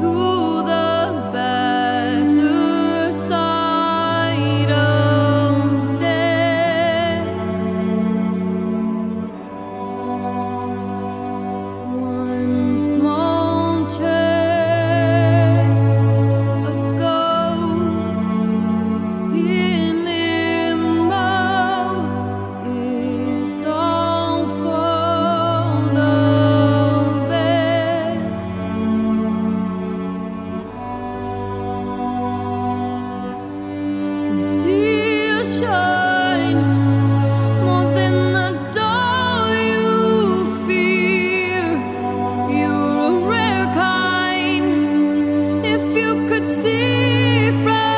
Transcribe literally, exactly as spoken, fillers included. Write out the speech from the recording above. See from